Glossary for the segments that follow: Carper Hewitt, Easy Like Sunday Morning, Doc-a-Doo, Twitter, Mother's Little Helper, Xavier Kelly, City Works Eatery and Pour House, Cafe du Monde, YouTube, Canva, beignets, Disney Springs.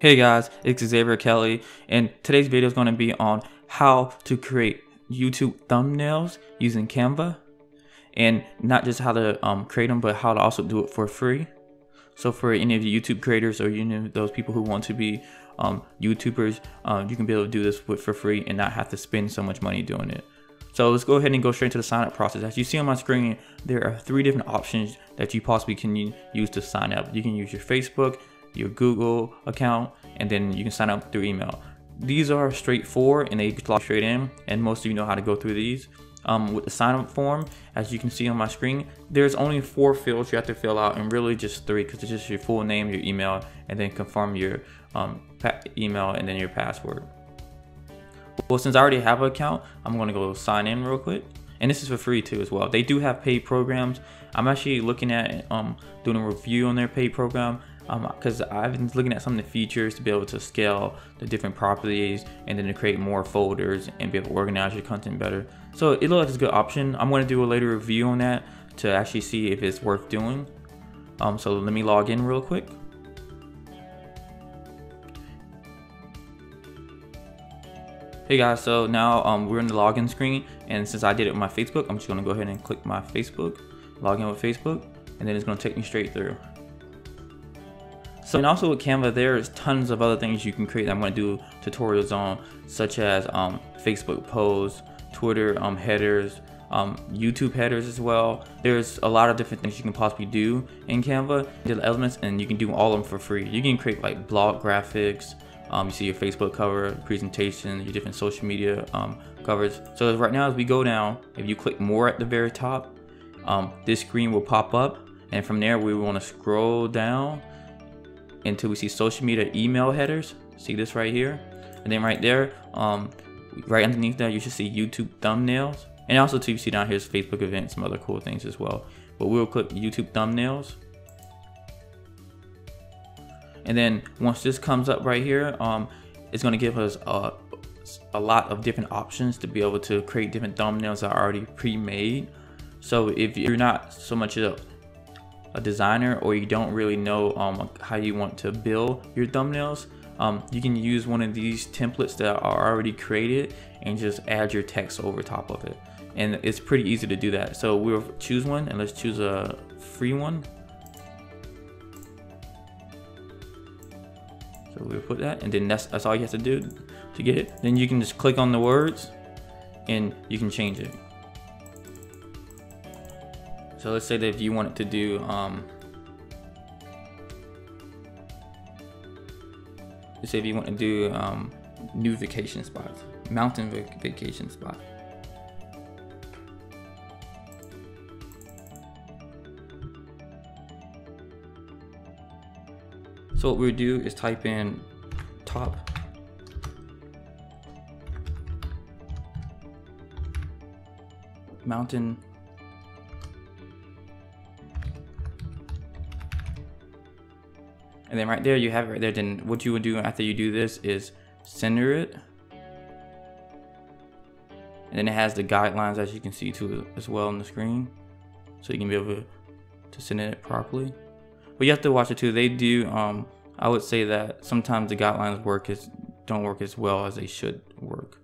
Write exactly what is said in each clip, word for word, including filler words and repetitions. Hey guys, it's Xavier Kelly, and today's video is going to be on how to create YouTube thumbnails using Canva, and not just how to um, create them, but how to also do it for free. So for any of you YouTube creators or you know those people who want to be um, YouTubers, uh, you can be able to do this with, for free and not have to spend so much money doing it. So let's go ahead and go straight to the sign up process. As you see on my screen, there are three different options that you possibly can use to sign up. You can use your Facebook, your Google account, and then you can sign up through email. These are straightforward and they log straight in, and most of you know how to go through these. Um, with the sign up form, as you can see on my screen, there's only four fields you have to fill out, and really just three, because it's just your full name, your email, and then confirm your um, email and then your password. Well, since I already have an account, I'm gonna go sign in real quick. And this is for free too as well. They do have paid programs. I'm actually looking at um, doing a review on their paid program, because um, I've been looking at some of the features to be able to scale the different properties and then to create more folders and be able to organize your content better. So it looks like it's a good option. I'm going to do a later review on that to actually see if it's worth doing. Um, so let me log in real quick. Hey guys, so now um, we're in the login screen, and since I did it with my Facebook, I'm just going to go ahead and click my Facebook, log in with Facebook, and then it's going to take me straight through. So, and also with Canva, there's tons of other things you can create that I'm going to do tutorials on, such as um, Facebook posts, Twitter um, headers, um, YouTube headers as well. There's a lot of different things you can possibly do in Canva, different elements, and you can do all of them for free. You can create like blog graphics, um, you see your Facebook cover, presentation, your different social media um, covers. So right now as we go down, if you click more at the very top, um, this screen will pop up, and from there we want to scroll down until we see social media email headers. See this right here, and then right there, um, right underneath that you should see YouTube thumbnails, and also too you see down here is Facebook events, some other cool things as well. But we'll click YouTube thumbnails, and then once this comes up right here, um, it's going to give us a, a lot of different options to be able to create different thumbnails that are already pre-made. So if you're not so much a a designer, or you don't really know um, how you want to build your thumbnails, um, you can use one of these templates that are already created and just add your text over top of it, and it's pretty easy to do that. So we'll choose one, and let's choose a free one. So we'll put that, and then that's, that's all you have to do to get it. Then you can just click on the words and you can change it. So let's say that if you wanted to do, um, let's say if you want to do um, new vacation spots, mountain vac vacation spot. So what we'll do is type in top mountain . And then right there, you have it right there. Then what you would do after you do this is center it. And then it has the guidelines, as you can see too, as well on the screen. So you can be able to center it properly. But you have to watch it too. They do, um, I would say that sometimes the guidelines work is, don't work as well as they should work.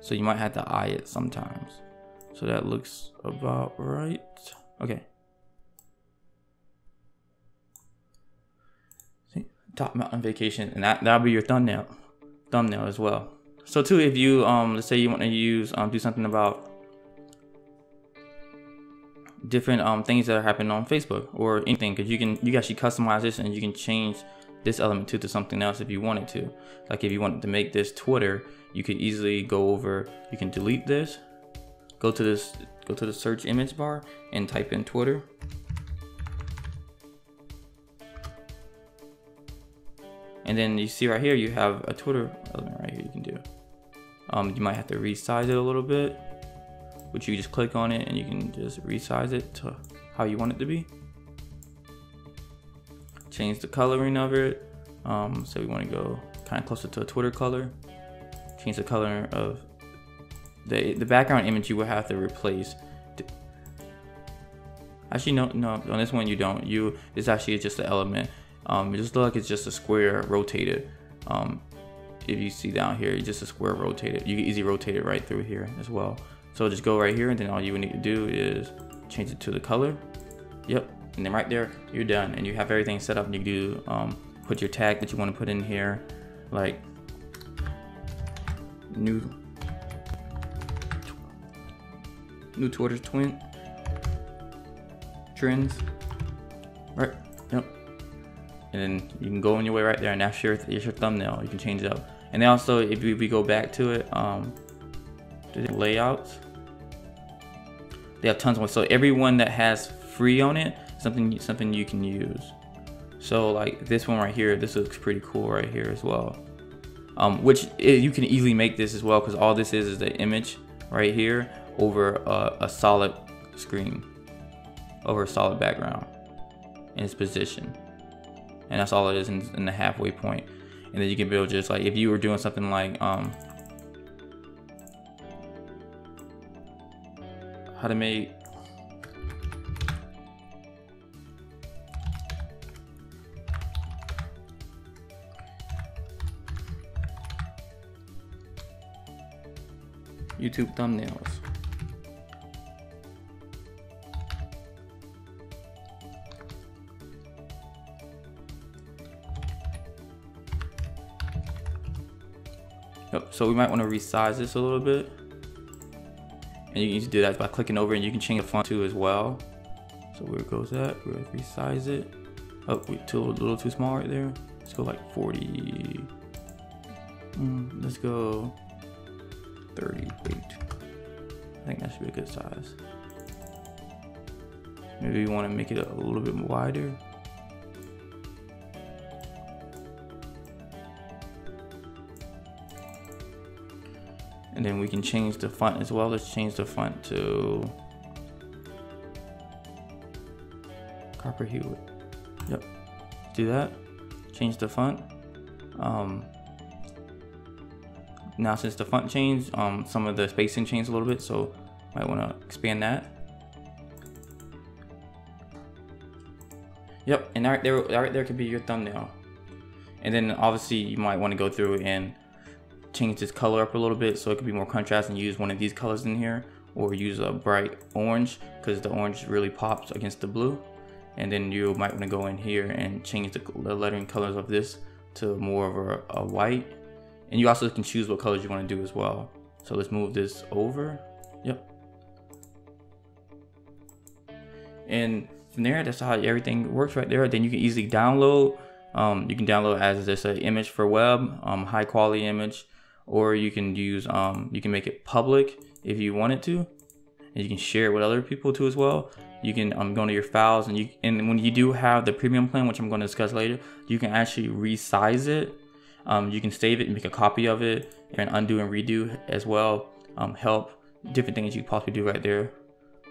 So you might have to eye it sometimes. So that looks about right. Okay. Top mountain vacation, and that, that'll be your thumbnail thumbnail as well. So too, if you um let's say you want to use um do something about different um things that are happening on Facebook or anything, because you can you actually customize this, and you can change this element too to something else if you wanted to. Like if you wanted to make this Twitter, you could easily go over, you can delete this, go to this go to the search image bar and type in Twitter. And then you see right here, you have a Twitter element right here you can do. Um, you might have to resize it a little bit, but you just click on it and you can just resize it to how you want it to be. Change the coloring of it. Um, so we want to go kind of closer to a Twitter color. Change the color of the, the background image you will have to replace. Actually, no, no, on this one you don't. You it's actually just an element. Um, it just looks like it's just a square rotated. Um, if you see down here, it's just a square rotated. You can easily rotate it right through here as well. So just go right here, and then all you would need to do is change it to the color. Yep, and then right there, you're done, and you have everything set up. And you do um, put your tag that you want to put in here, like new new Twitter twin trends, right? Yep. And then you can go on your way right there, and that's your it's your thumbnail. You can change it up. And then also, if we, we go back to it, um, layouts. They have tons of ones. So everyone that has free on it, something something you can use. So like this one right here, this looks pretty cool right here as well. Um, which is, you can easily make this as well, because all this is is the image right here over a, a solid screen, over a solid background, in its position, and that's all it is in, in the halfway point. And then you can build just like if you were doing something like um, how to make YouTube thumbnails. Yep, so we might want to resize this a little bit. And you can just do that by clicking over, and you can change the font too as well. So where goes that? We're going to resize it. Oh, wait, too, a little too small right there. Let's go like forty. Mm, let's go thirty. Wait, I think that should be a good size. Maybe you want to make it a little bit wider. And then we can change the font as well. Let's change the font to Carper Hewitt. Yep, do that. Change the font. Um, now since the font changed, um, some of the spacing changed a little bit, so might want to expand that. Yep, and right there, right there could be your thumbnail. And then obviously you might want to go through and change this color up a little bit so it could be more contrast, and use one of these colors in here, or use a bright orange because the orange really pops against the blue. And then you might want to go in here and change the lettering colors of this to more of a, a white. And you also can choose what colors you want to do as well. So let's move this over. Yep. And from there, that's how everything works right there. Then you can easily download. Um, you can download as just an image for web, um, high quality image. Or you can use, um, you can make it public if you wanted to, and you can share it with other people too as well. You can um, go to your files, and you and when you do have the premium plan, which I'm going to discuss later, you can actually resize it. Um, you can save it and make a copy of it, and undo and redo as well. Um, help, different things you could possibly do right there.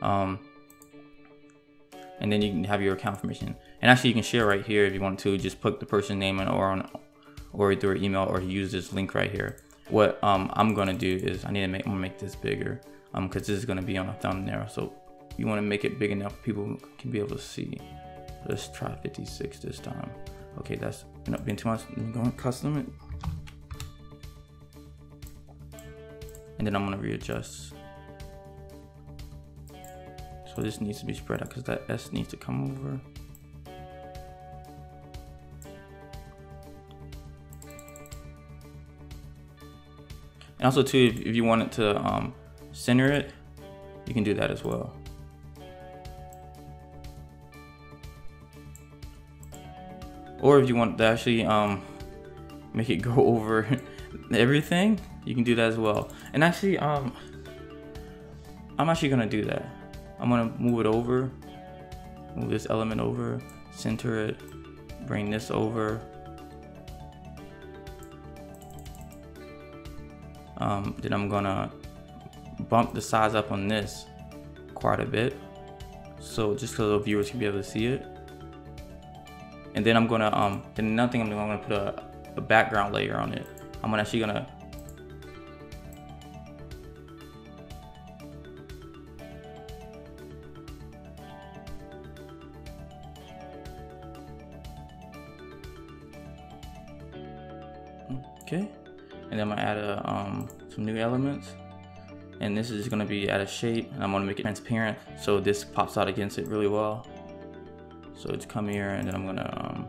Um, and then you can have your account information. And actually, you can share right here if you want to. Just put the person's name in, or on, or through an email, or use this link right here. What um, I'm gonna do is I need to make, I'm gonna make this bigger um, because this is gonna be on a thumbnail. So you wanna make it big enough people can be able to see. Let's try fifty-six this time. Okay, that's not being too much. I'm gonna custom it. And then I'm gonna readjust. So this needs to be spread out because that S needs to come over. And also too, if, if you wanted to um, center it, you can do that as well. Or if you want to actually um, make it go over everything, you can do that as well. And actually, um, I'm actually gonna do that. I'm gonna move it over, move this element over, center it, bring this over. Um, then I'm gonna bump the size up on this quite a bit, so just so the viewers can be able to see it. And then I'm gonna, um, then another thing I'm doing, I'm gonna put a, a background layer on it. I'm gonna actually gonna Okay, and I'm gonna add a, um, some new elements, and this is gonna be out of shape, and I'm gonna make it transparent so this pops out against it really well. So it's come here, and then I'm gonna um,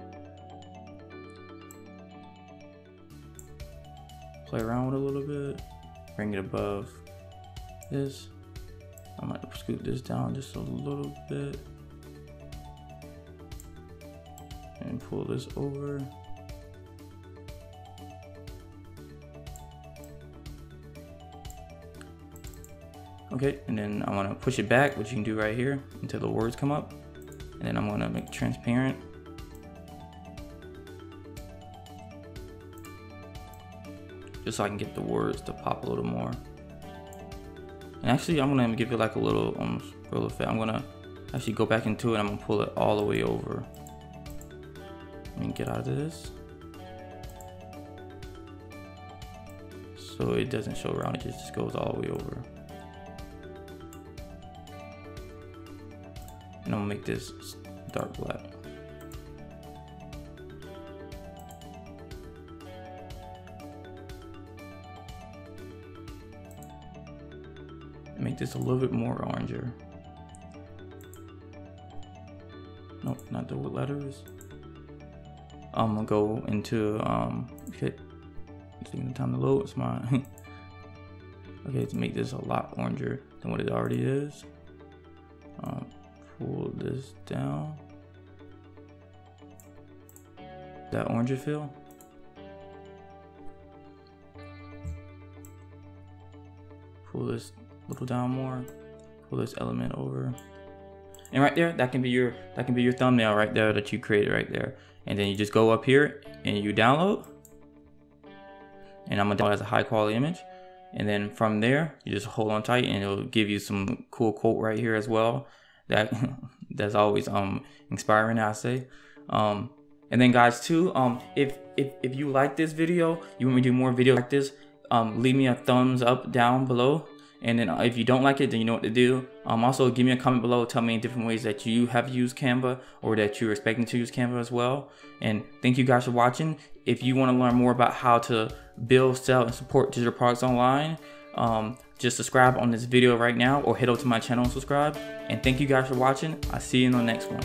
play around with it a little bit, bring it above this. I'm gonna scoot this down just a little bit and pull this over. Okay, and then I want to push it back, which you can do right here until the words come up, and then I'm going to make it transparent. Just so I can get the words to pop a little more. And actually, I'm going to give it like a little um, scroll effect. I'm going to actually go back into it, and I'm going to pull it all the way over. Let me get out of this. So it doesn't show around, it just goes all the way over. And I'm gonna make this dark black. Make this a little bit more oranger. Nope, not the letters. I'm gonna go into um. Okay, it's taking the time to load. It's mine. Okay, to make this a lot oranger than what it already is. Um, Pull this down. That orangey feel. Pull this a little down more. Pull this element over. And right there, that can be your that can be your thumbnail right there that you created right there. And then you just go up here and you download. And I'm gonna download it as a high quality image. And then from there, you just hold on tight, and it'll give you some cool quote right here as well. That that's always um inspiring, I say. Um, and then guys too, um, if if if you like this video, you want me to do more videos like this, um, leave me a thumbs up down below. And then if you don't like it, then you know what to do. Um, also give me a comment below. Tell me different ways that you have used Canva or that you're expecting to use Canva as well. And thank you guys for watching. If you want to learn more about how to build, sell, and support digital products online, um, just subscribe on this video right now, or head over to my channel and subscribe. And thank you guys for watching. I'll see you in the next one.